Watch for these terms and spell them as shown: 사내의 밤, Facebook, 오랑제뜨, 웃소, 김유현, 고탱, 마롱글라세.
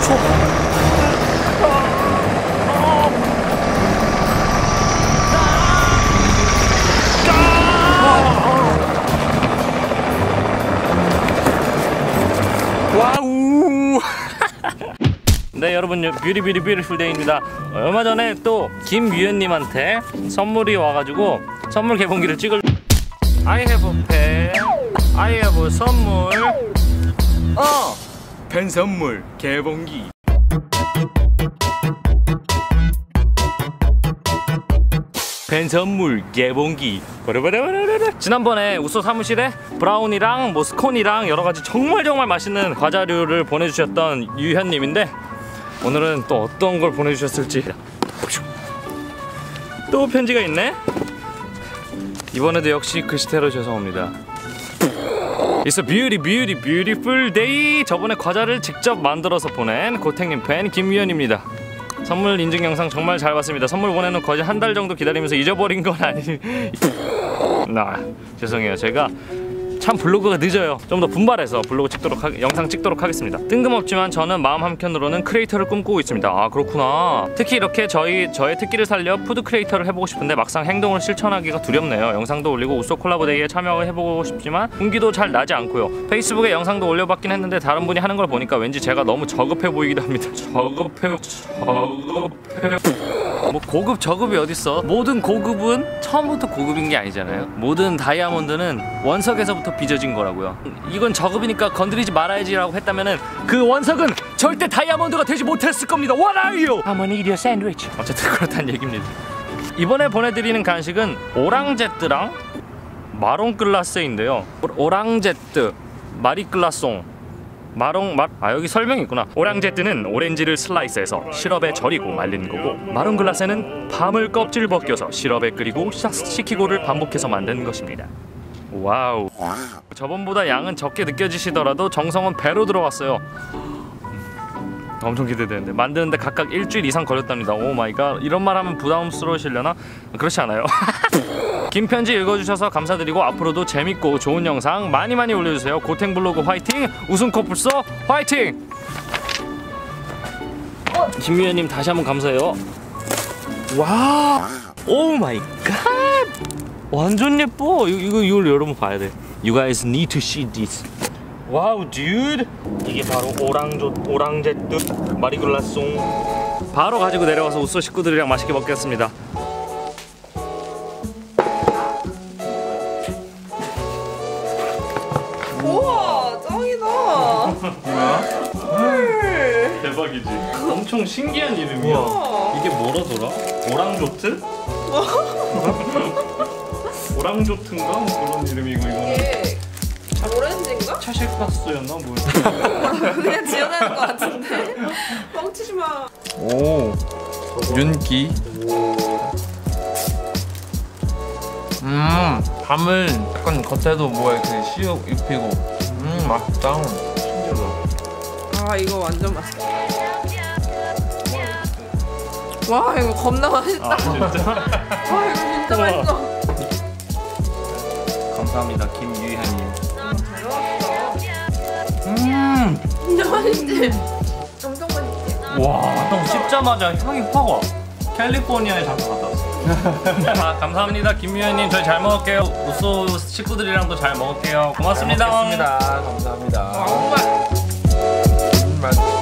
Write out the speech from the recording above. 5초. 와우. 네, 여러분, 뷰리뷰리 뷰리풀데이입니다. 얼마 전에 또 김유현님한테 선물이 와가지고 선물 개봉기를 찍을. I have a pen. I have a 선물. 펜 선물 개봉기. 펜 선물 개봉기. 지난번에 웃소 사무실에 브라운이랑 모스콘이랑 여러가지 정말 맛있는 과자류를 보내주셨던 유현님인데, 오늘은 또 어떤 걸 보내주셨을지. 또 편지가 있네. 이번에도 역시 글씨테러 죄송합니다. It's a beautiful day. 저번에 과자를 직접 만들어서 보낸 고탱님 팬 김유현입니다. 선물 인증 영상 정말 잘 봤습니다. 선물 보내는 거의 한 달 정도 기다리면서 잊어버린 건 아니. 죄송해요. 제가 참 블로그가 늦어요. 좀 더 분발해서 블로그 영상 찍도록 하겠습니다. 뜬금없지만 저는 마음 한켠으로는 크리에이터를 꿈꾸고 있습니다. 아, 그렇구나. 특히 이렇게 저의 특기를 살려 푸드 크리에이터를 해보고 싶은데 막상 행동을 실천하기가 두렵네요. 영상도 올리고 웃소 콜라보데이에 참여해보고 싶지만 분기도 잘 나지 않고요. 페이스북에 영상도 올려봤긴 했는데 다른 분이 하는 걸 보니까 왠지 제가 너무 저급해 보이기도 합니다. 뭐 고급 저급이 어딨어? 모든 고급은 처음부터 고급인 게 아니잖아요. 모든 다이아몬드는 원석에서부터 빚어진 거라고요. 이건 저급이니까 건드리지 말아야지 라고 했다면은 그 원석은 절대 다이아몬드가 되지 못했을 겁니다. What are you? I'm gonna eat your sandwich. 어쨌든 그렇다는 얘기입니다. 이번에 보내드리는 간식은 오랑제뜨랑 마롱글라세인데요. 오랑제뜨, 마리글라송, 여기 설명이 있구나. 오랑제뜨는 오렌지를 슬라이스해서 시럽에 절이고 말린 거고, 마롱글라세는 밤을 껍질 벗겨서 시럽에 끓이고 식히고를 반복해서 만든 것입니다. 와우. 저번보다 양은 적게 느껴지시더라도 정성은 배로 들어갔어요. 엄청 기대되는데. 만드는데 각각 일주일 이상 걸렸답니다. 오 마이 갓. 이런 말 하면 부담스러우시려나? 그렇지 않아요. 긴 편지 읽어주셔서 감사드리고 앞으로도 재밌고 좋은 영상 많이 올려주세요. 고탱 블로그 화이팅! 웃음 코뿔소 화이팅! 김유현님 다시 한번 감사해요. 와, 오 마이 갓! 완전 예뻐. 이걸 여러분 봐야 돼. You guys need to see this. 와우, dude. 이게 바로 오랑제뜨 마리글라송. 바로 가지고 내려가서 웃소 식구들이랑 맛있게 먹겠습니다. 우와, 짱이다. 뭐야? 헐. 대박이지. 엄청 신기한 이름이야. 우와. 이게 뭐라더라? 오랑조트? 오랑조트인가? 뭐 그런 이름이고. 이거는 이게 오렌지인가? 차실파스였나? 뭐야? 그냥 지어내는 거 같은데? 뻥치지 마. 오, 윤기. 밤을 약간 겉에도 뭐가 이렇게 씌우 입히고. 맛있다. 신기하다. 아, 이거 완전 맛있다. 와, 이거 겁나 맛있다. 아, 진짜? 와, 이거 진짜 맛있어. 감사합니다, 김유현님. 진짜 맛있지? 엄청 맛있지? 와, 딱 씹자마자 향이 확 와. 캘리포니아에 잠깐 갔다 왔어요. 아, 감사합니다, 김유현님. 저희 잘 먹을게요. 웃소 식구들이랑도 잘 먹을게요. 고맙습니다. 잘 먹겠습니다. 감사합니다. 정말.